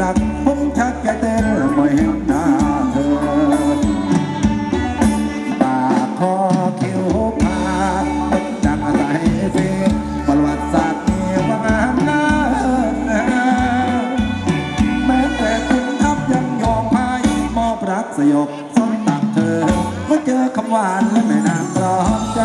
รักผมทักแกเตอร์ไม่เห็นหน้าเธอปากคอคิ้วปากดังอะไรเสียประวัติศาสตร์มีความหน้าเอิญแม้แต่คุณทับยังยอมให้มอบรักสยบสมตักเธอเมื่อเจอคำหวานและแม่นางร้องใจ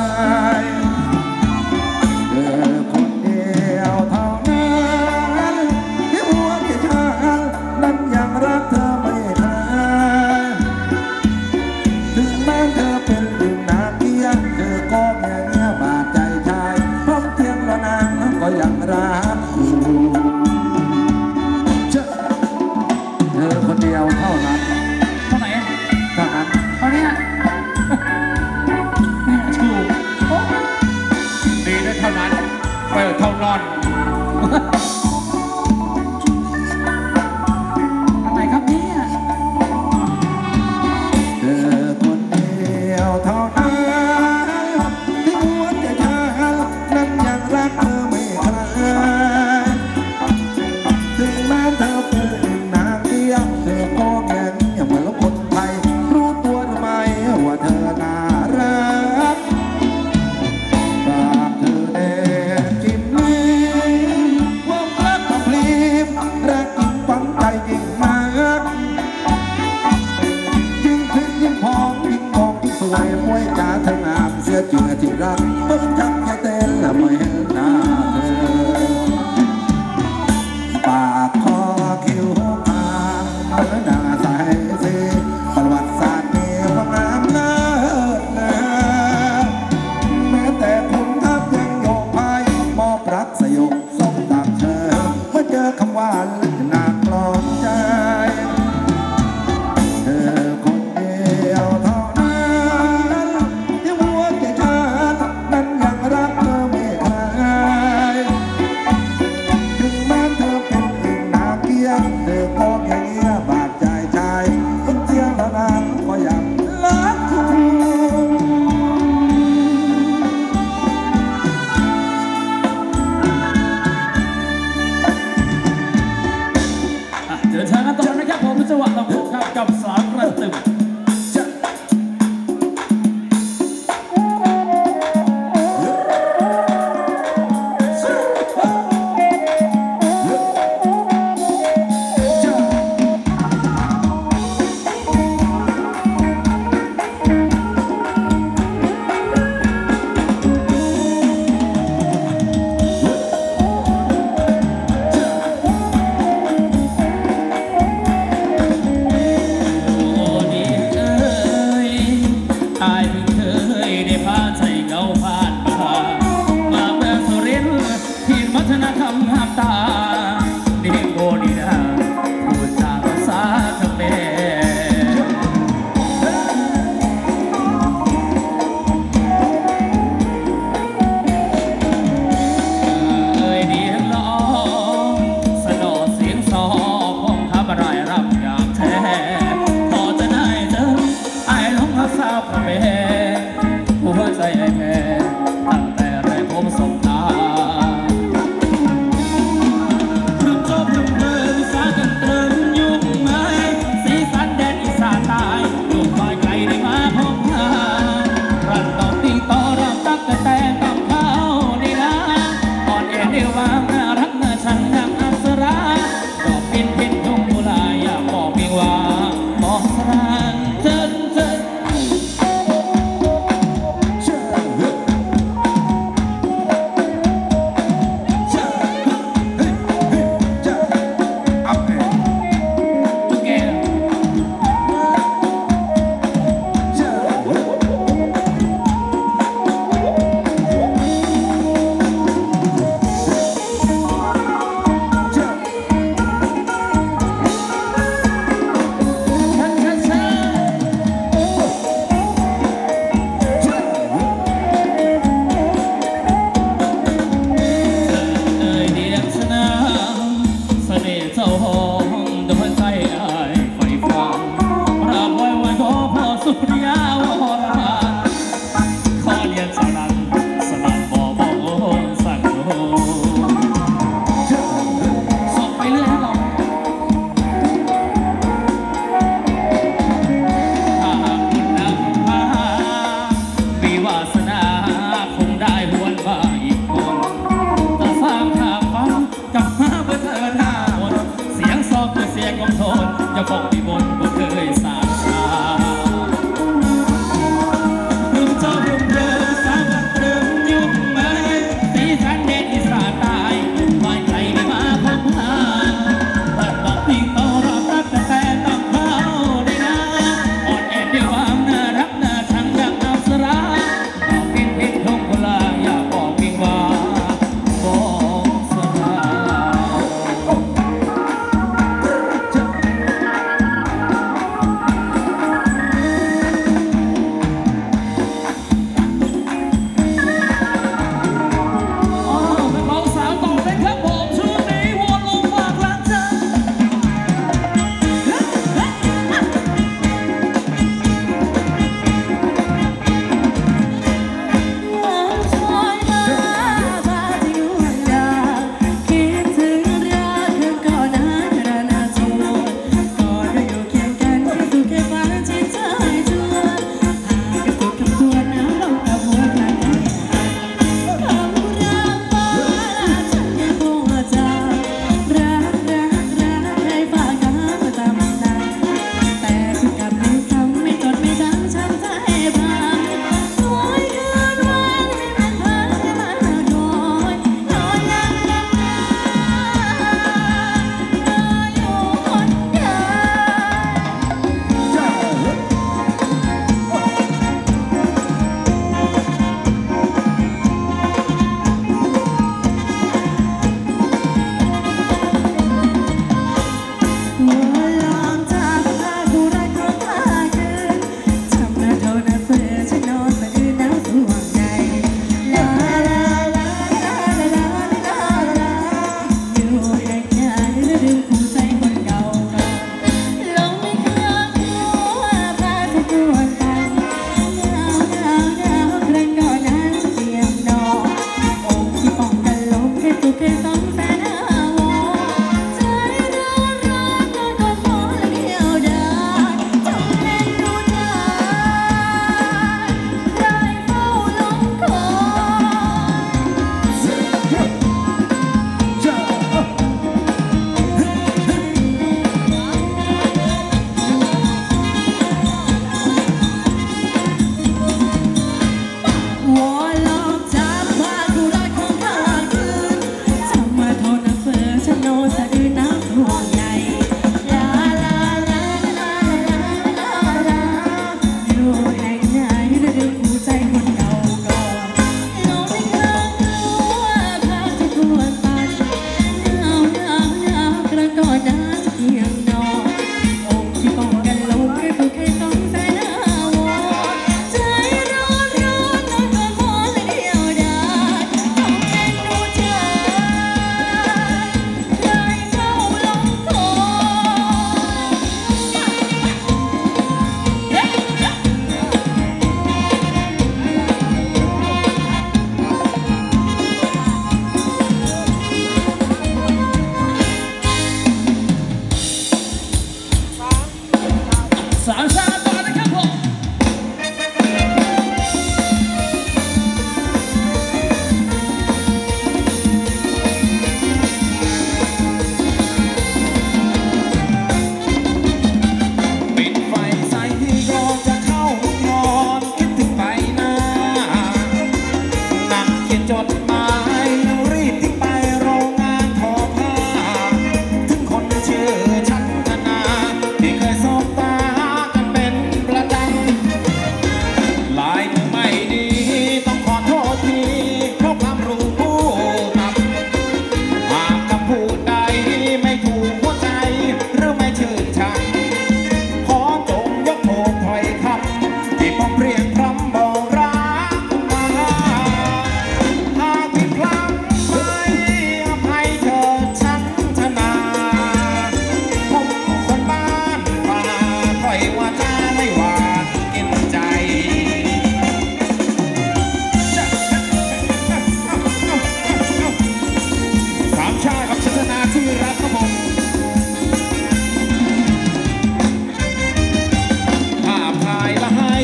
I'm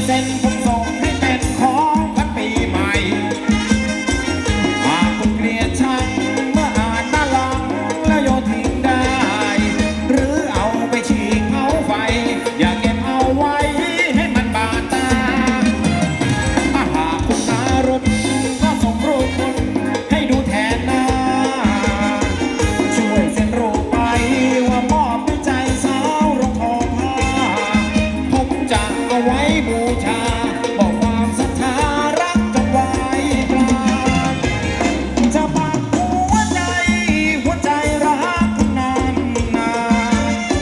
เซ็นผมส่งให้เป็นของขวัญปีใหม่หากคุณเกลียดฉันเมื่ออ่านด้านหลังแล้วโยนทิ้งได้หรือเอาไปฉีกเผาไฟอย่าเก็บเอาไว้ให้มันบาดตาถ้าหากคุณอารมณ์ก็ส่งรูปคุณให้ดูแทนหน้าช่วยเซ็นรูปไปว่ามอบด้วยใจสาวรองทองผ้าผมจะเอาไว้บูชาบอกความศรัทธารักกันไว้ปรานจะปักหัวใจรักคุณนานรั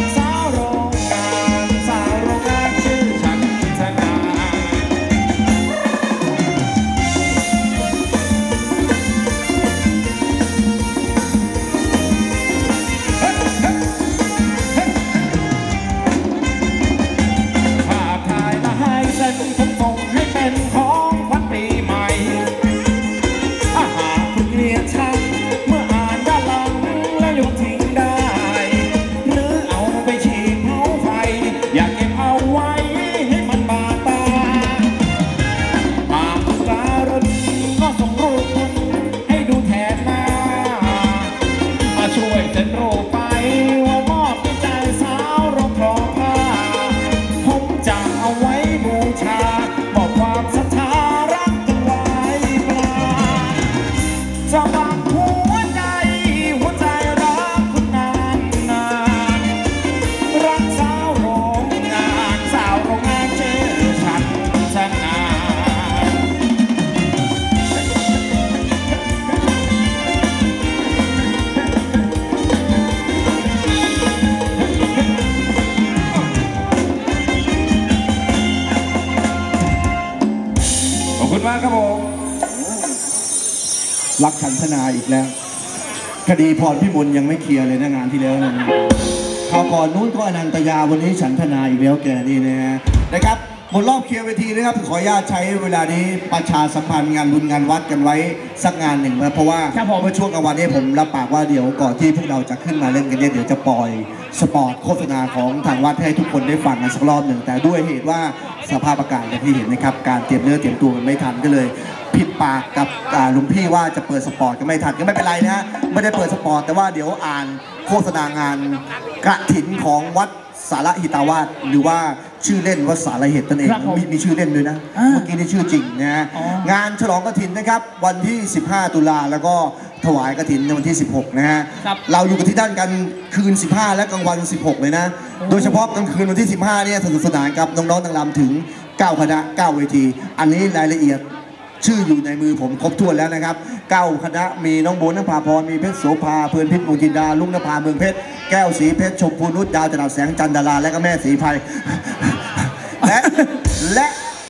กสาวโรงงานชื่อฉันธนาภาพถ่ายมาให้เซ็นผมส่งให้เป็นของขวัญปีใหม่ถ้าหากคุณเกลียดฉันเมื่ออ่านด้านหลังแล้วโยนทิ้งได้หรือเอาไปฉีกเผาไฟอย่าเก็บเอาไว้ให้มันบาดตาหากคุณการุณก็ส่งรูปคุณให้ดูแทนหน้ามาช่วยเซ็นรูปไปว่ามอบด้วยใจสาวรองทองผ้าผมจะเอาไว้บูชาบอกความศรัทธารักกันไว้ปรานจะปักหัวใจรักคุณนานรักสาวโรงงานชื่อฉันธนา ขอบคุณมากครับผมรักฉันธนาอีกแล้วคดีพรพิมลยังไม่เคลียร์เลยนะงานที่แล้วนะคราวก่อนนู้นก็อนันตยาวันนี้ฉันธนาอีกแล้วแกนี่นะฮะนะครับหมดรอบเคลียร์เวทีนะครับขออนุญาตใช้เวลานี้ประชาสัมพันธ์งานบุญงานวัดกันไว้สักงานหนึ่งนะเพราะว่าถ้าพอมาช่วงกลางวันนี้ผมรับปากว่าเดี๋ยวก่อนที่พวกเราจะขึ้นมาเล่นกันเนี่ยเดี๋ยวจะปล่อยสปอตโฆษณาของทางวัดให้ทุกคนได้ฟังกันสักรอบหนึ่งแต่ด้วยเหตุว่าสภาพอากาศอย่างที่เห็นนะครับการเตรียมเนื้อเตรียมตัวมันไม่ทันก็เลยผิดปากกับหลวงพี่ว่าจะเปิดสปอตก็ไม่ทันก็ไม่เป็นไรนะฮะไม่ได้เปิดสปอตแต่ว่าเดี๋ยวอ่านโฆษณางานกฐินของวัดสารหิตาวาสหรือว่าชื่อเล่นว่าสารเหตุตนเองมีชื่อเล่นด้วยนะเมื่อกี้นี่ชื่อจริงนะฮะงานฉลองกฐินนะครับวันที่15ตุลาแล้วก็ถวายกฐินในวันที่16นะฮะเราอยู่กับที่ด้านกันคืน15และกลางวัน16เลยนะโดยเฉพาะกลางคืนวันที่15เนี่ยสนุกสนานกับน้องๆนางรำถึง9คณะ9เวทีอันนี้รายละเอียดชื่ออยู่ในมือผมครบถ้วนแล้วนะครับ9คณะมีน้องโบนภาพรมีเพชรโสภาเพลินพิษมงจินดาลุงนภาเมืองเพชรแก้วสีเพชรชมพูนุชดาวจราบแสงจันดาราและก็แม่สีไพและ